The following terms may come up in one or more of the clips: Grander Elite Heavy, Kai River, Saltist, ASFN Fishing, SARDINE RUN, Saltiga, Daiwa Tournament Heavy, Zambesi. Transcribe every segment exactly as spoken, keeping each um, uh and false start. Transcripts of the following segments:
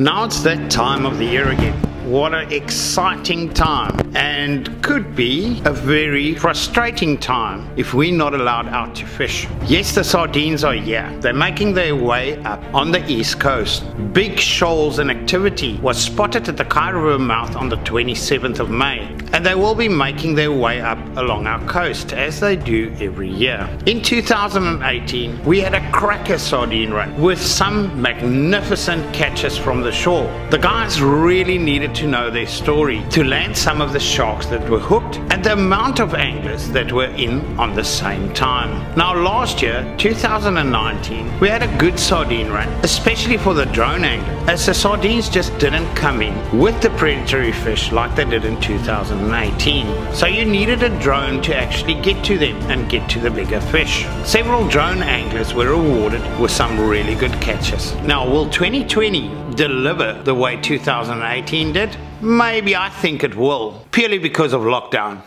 Now it's that time of the year again. What an exciting time, and could be a very frustrating time if we're not allowed out to fish. Yes, the sardines are here. They're making their way up on the east coast. Big shoals and activity was spotted at the Kai River mouth on the twenty-seventh of May, and they will be making their way up along our coast as they do every year. In two thousand eighteen, we had a cracker sardine run with some magnificent catches from the shore. The guys really needed to to know their story to land some of the sharks that were hooked and the amount of anglers that were in on the same time. Now last year, two thousand nineteen, we had a good sardine run, especially for the drone angler, as the sardines just didn't come in with the predatory fish like they did in two thousand eighteen. So you needed a drone to actually get to them and get to the bigger fish. Several drone anglers were awarded with some really good catches. Now will twenty twenty deliver the way two thousand eighteen did? Maybe. I think it will, purely because of lockdown.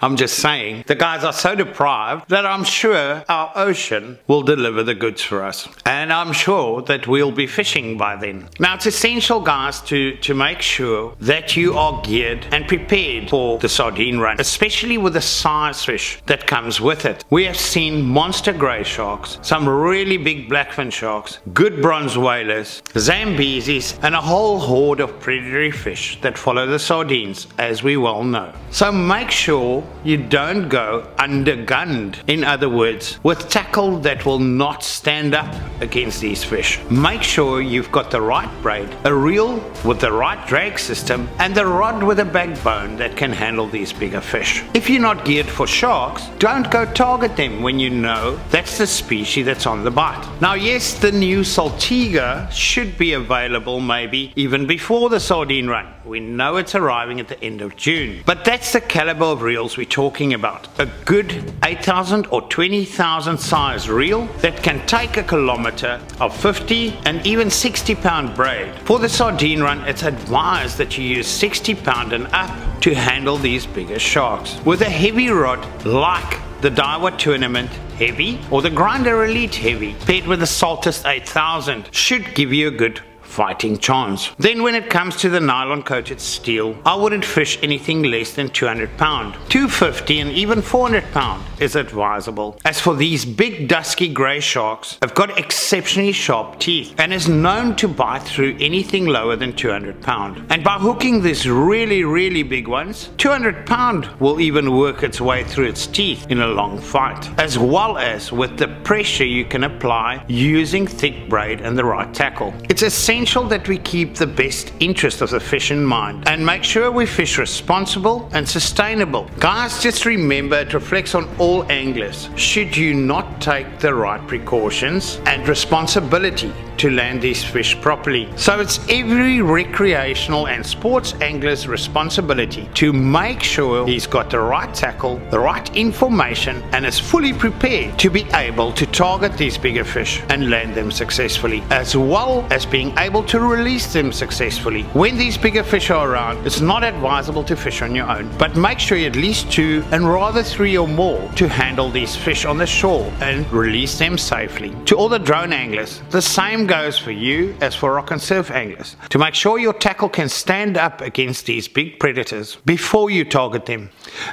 I'm just saying, the guys are so deprived that I'm sure our ocean will deliver the goods for us. And I'm sure that we'll be fishing by then. Now it's essential, guys, to, to make sure that you are geared and prepared for the sardine run, especially with the size fish that comes with it. We have seen monster grey sharks, some really big blackfin sharks, good bronze whalers, Zambesis, and a whole horde of predatory fish that follow the sardines, as we well know. So make sure you don't go undergunned, in other words, with tackle that will not stand up against these fish. Make sure you've got the right braid, a reel with the right drag system, and the rod with a backbone that can handle these bigger fish. If you're not geared for sharks, don't go target them when you know that's the species that's on the bite. Now yes, the new Saltiga should be available maybe even before the sardine run. We know it's arriving at the end of June, but that's the caliber of reels we're talking about. A good eight thousand or twenty thousand size reel that can take a kilometer of fifty and even sixty pound braid. For the sardine run, it's advised that you use sixty pound and up to handle these bigger sharks with a heavy rod like the Daiwa Tournament Heavy or the Grander Elite Heavy paired with the Saltist eight thousand should give you a good fighting chance. Then when it comes to the nylon coated steel, I wouldn't fish anything less than two hundred pound. two fifty and even four hundred pound is advisable, as for these big dusky grey sharks have got exceptionally sharp teeth and is known to bite through anything lower than two hundred pound. And by hooking these really really big ones, two hundred pound will even work its way through its teeth in a long fight, as well as with the pressure you can apply using thick braid and the right tackle. It's essential Essential that we keep the best interest of the fish in mind and make sure we fish responsible and sustainable. Guys, just remember, it reflects on all anglers should you not take the right precautions and responsibility to land these fish properly. So it's every recreational and sports angler's responsibility to make sure he's got the right tackle, the right information, and is fully prepared to be able to target these bigger fish and land them successfully, as well as being able to release them successfully. When these bigger fish are around, it's not advisable to fish on your own, but make sure you at least two and rather three or more to handle these fish on the shore and release them safely. To all the drone anglers, the same goes for you as for rock and surf anglers, to make sure your tackle can stand up against these big predators before you target them,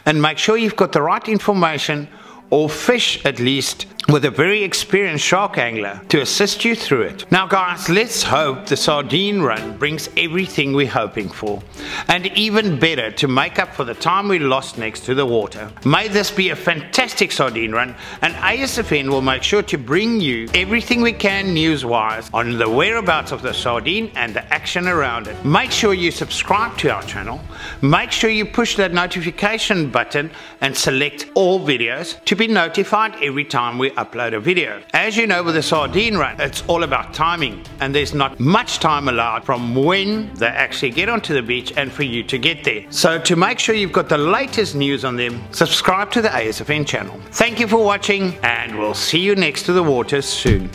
and make sure you've got the right information or fish at least with a very experienced shark angler to assist you through it. Now guys, let's hope the sardine run brings everything we're hoping for, and even better, to make up for the time we lost next to the water. May this be a fantastic sardine run, and A S F N will make sure to bring you everything we can news-wise on the whereabouts of the sardine and the action around it. Make sure you subscribe to our channel, make sure you push that notification button and select all videos to be notified every time we upload a video. As you know, with the sardine run, it's all about timing, and there's not much time allowed from when they actually get onto the beach and for you to get there. So to make sure you've got the latest news on them, subscribe to the A S F N channel. Thank you for watching, and we'll see you next to the water soon.